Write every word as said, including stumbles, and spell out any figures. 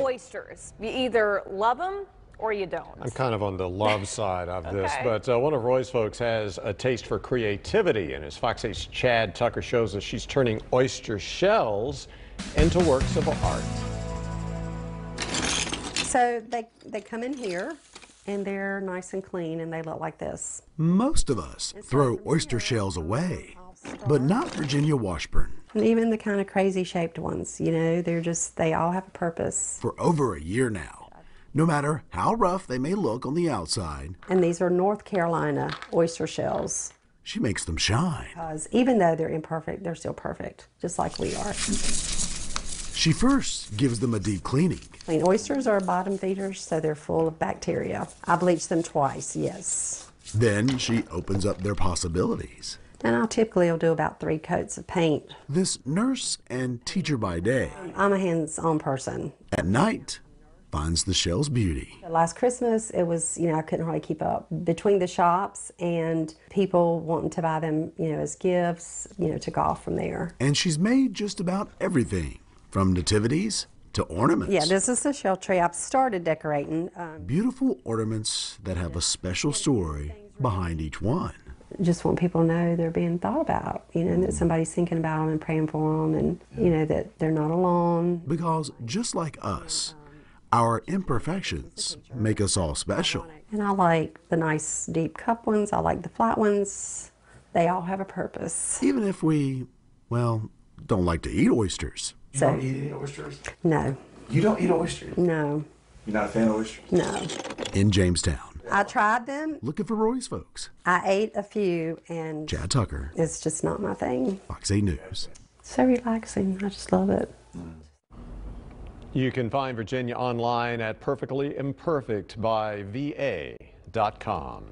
Oysters. You either love them or you don't. I'm kind of on the love side of okay. this, but uh, one of Roy's folks has a taste for creativity, and as Fox eight's Chad Tucker shows us, she's turning oyster shells into works of art. So they, they come in here, and they're nice and clean, and they look like this. Most of us it's throw oyster shells away, but not Virginia Washburn. And even the kind of crazy shaped ones, you know, they're just, they all have a purpose. For over a year now, no matter how rough they may look on the outside. And these are North Carolina oyster shells. She makes them shine. Because even though they're imperfect, they're still perfect, just like we are. She first gives them a deep cleaning. Clean oysters are bottom feeders, so they're full of bacteria. I bleached them twice, yes. Then she opens up their possibilities. And I'll typically will do about three coats of paint. This nurse and teacher by day. I'm a hands-on person. At night, finds the shell's beauty. Last Christmas, it was, you know, I couldn't hardly keep up. Between the shops and people wanting to buy them, you know, as gifts, you know, took off from there. And she's made just about everything. From nativities to ornaments. Yeah, this is the shell tree. I've started decorating. Um, Beautiful ornaments that have a special story behind each one. Just want people to know they're being thought about, you know, and that somebody's thinking about them and praying for them, and, you know, that they're not alone. Because just like us, our imperfections make us all special. And I like the nice deep cup ones. I like the flat ones. They all have a purpose. Even if we, well, don't like to eat oysters. You so, don't eat any oysters? No. You don't eat oysters? No. You're not a fan of oysters? No. In Jamestown. I tried them. Looking for Roy's folks. I ate a few, and Chad Tucker. It's just not my thing. Fox eight News. So relaxing. I just love it. You can find Virginia online at perfectly imperfect by V A dot com.